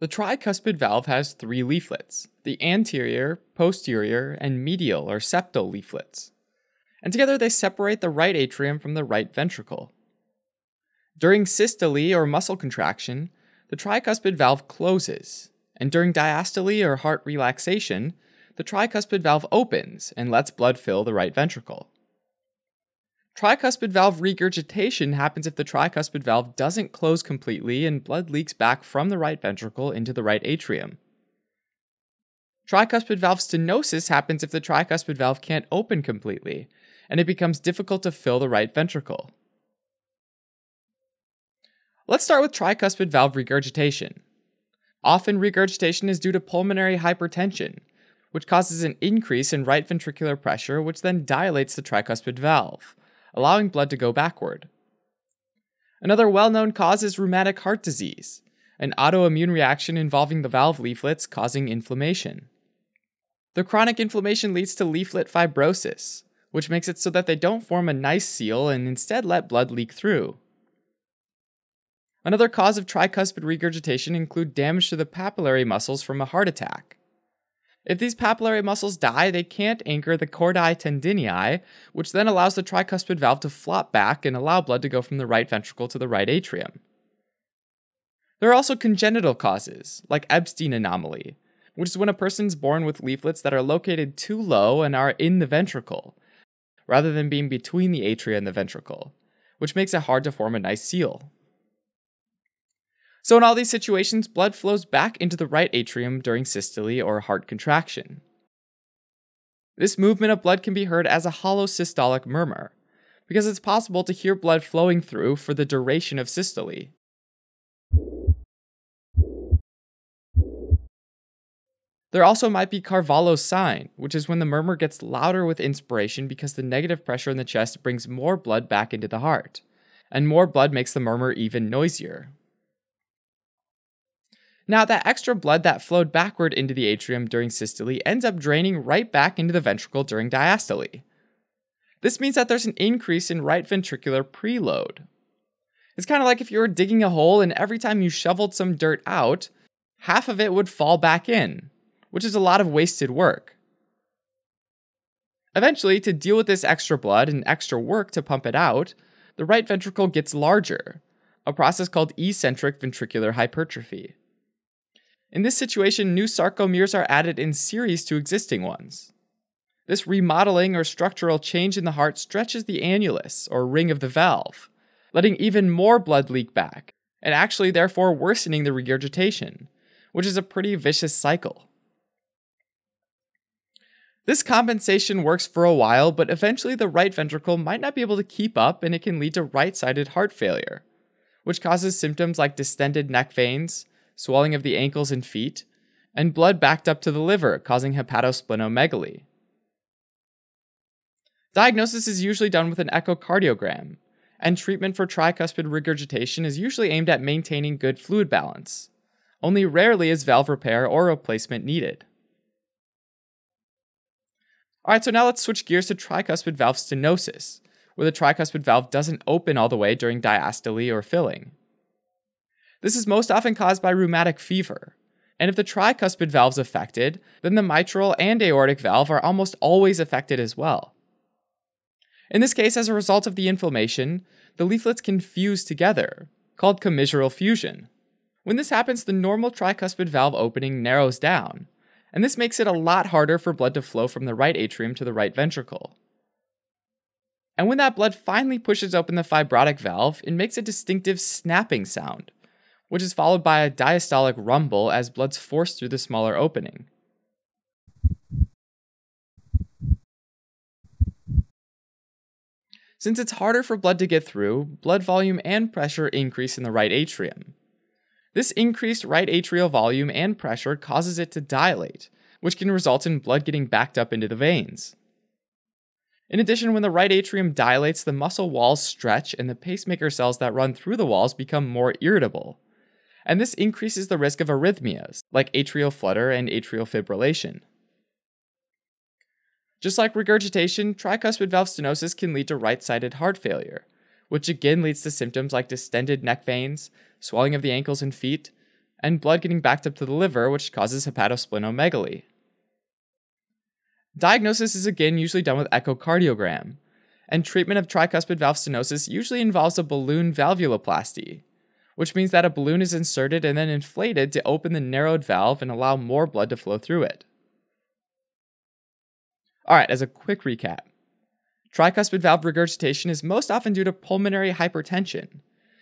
The tricuspid valve has three leaflets, the anterior, posterior, and medial or septal leaflets, and together they separate the right atrium from the right ventricle. During systole or muscle contraction, the tricuspid valve closes, and during diastole or heart relaxation, the tricuspid valve opens and lets blood fill the right ventricle. Tricuspid valve regurgitation happens if the tricuspid valve doesn't close completely and blood leaks back from the right ventricle into the right atrium. Tricuspid valve stenosis happens if the tricuspid valve can't open completely, and it becomes difficult to fill the right ventricle. Let's start with tricuspid valve regurgitation. Often regurgitation is due to pulmonary hypertension, which causes an increase in right ventricular pressure, which then dilates the tricuspid valve, allowing blood to go backward. Another well-known cause is rheumatic heart disease, an autoimmune reaction involving the valve leaflets causing inflammation. The chronic inflammation leads to leaflet fibrosis, which makes it so that they don't form a nice seal and instead let blood leak through. Another cause of tricuspid regurgitation include damage to the papillary muscles from a heart attack. If these papillary muscles die, they can't anchor the chordae tendinei, which then allows the tricuspid valve to flop back and allow blood to go from the right ventricle to the right atrium. There are also congenital causes, like Ebstein anomaly, which is when a person's born with leaflets that are located too low and are in the ventricle, rather than being between the atria and the ventricle, which makes it hard to form a nice seal. So in all these situations, blood flows back into the right atrium during systole or heart contraction. This movement of blood can be heard as a hollow systolic murmur, because it's possible to hear blood flowing through for the duration of systole. There also might be Carvallo's sign, which is when the murmur gets louder with inspiration because the negative pressure in the chest brings more blood back into the heart, and more blood makes the murmur even noisier. Now, that extra blood that flowed backward into the atrium during systole ends up draining right back into the ventricle during diastole. This means that there's an increase in right ventricular preload. It's kind of like if you were digging a hole and every time you shoveled some dirt out, half of it would fall back in, which is a lot of wasted work. Eventually, to deal with this extra blood and extra work to pump it out, the right ventricle gets larger, a process called eccentric ventricular hypertrophy. In this situation, new sarcomeres are added in series to existing ones. This remodeling or structural change in the heart stretches the annulus, or ring of the valve, letting even more blood leak back, and actually therefore worsening the regurgitation, which is a pretty vicious cycle. This compensation works for a while, but eventually the right ventricle might not be able to keep up and it can lead to right-sided heart failure, which causes symptoms like distended neck veins, swelling of the ankles and feet, and blood backed up to the liver, causing hepatosplenomegaly. Diagnosis is usually done with an echocardiogram, and treatment for tricuspid regurgitation is usually aimed at maintaining good fluid balance. Only rarely is valve repair or replacement needed. Alright, so now let's switch gears to tricuspid valve stenosis, where the tricuspid valve doesn't open all the way during diastole or filling. This is most often caused by rheumatic fever, and if the tricuspid valve is affected, then the mitral and aortic valve are almost always affected as well. In this case, as a result of the inflammation, the leaflets can fuse together, called commisural fusion. When this happens, the normal tricuspid valve opening narrows down, and this makes it a lot harder for blood to flow from the right atrium to the right ventricle. And when that blood finally pushes open the fibrotic valve, it makes a distinctive snapping sound, which is followed by a diastolic rumble as blood's forced through the smaller opening. Since it's harder for blood to get through, blood volume and pressure increase in the right atrium. This increased right atrial volume and pressure causes it to dilate, which can result in blood getting backed up into the veins. In addition, when the right atrium dilates, the muscle walls stretch and the pacemaker cells that run through the walls become more irritable, and this increases the risk of arrhythmias, like atrial flutter and atrial fibrillation. Just like regurgitation, tricuspid valve stenosis can lead to right-sided heart failure, which again leads to symptoms like distended neck veins, swelling of the ankles and feet, and blood getting backed up to the liver, which causes hepatosplenomegaly. Diagnosis is again usually done with echocardiogram, and treatment of tricuspid valve stenosis usually involves a balloon valvuloplasty, which means that a balloon is inserted and then inflated to open the narrowed valve and allow more blood to flow through it. Alright, as a quick recap, tricuspid valve regurgitation is most often due to pulmonary hypertension,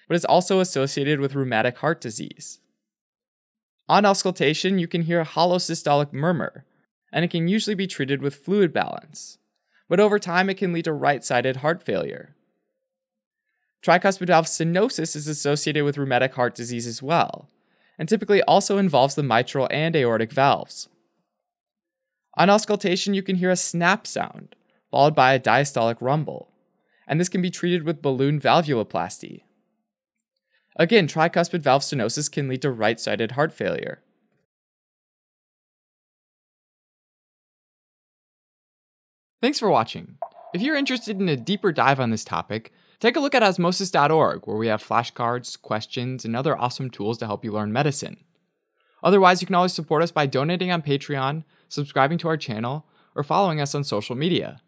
but is also associated with rheumatic heart disease. On auscultation, you can hear a hollow systolic murmur, and it can usually be treated with fluid balance, but over time it can lead to right-sided heart failure. Tricuspid valve stenosis is associated with rheumatic heart disease as well, and typically also involves the mitral and aortic valves. On auscultation, you can hear a snap sound, followed by a diastolic rumble, and this can be treated with balloon valvuloplasty. Again, tricuspid valve stenosis can lead to right-sided heart failure. Thanks for watching. If you're interested in a deeper dive on this topic, take a look at osmosis.org, where we have flashcards, questions, and other awesome tools to help you learn medicine. Otherwise, you can always support us by donating on Patreon, subscribing to our channel, or following us on social media.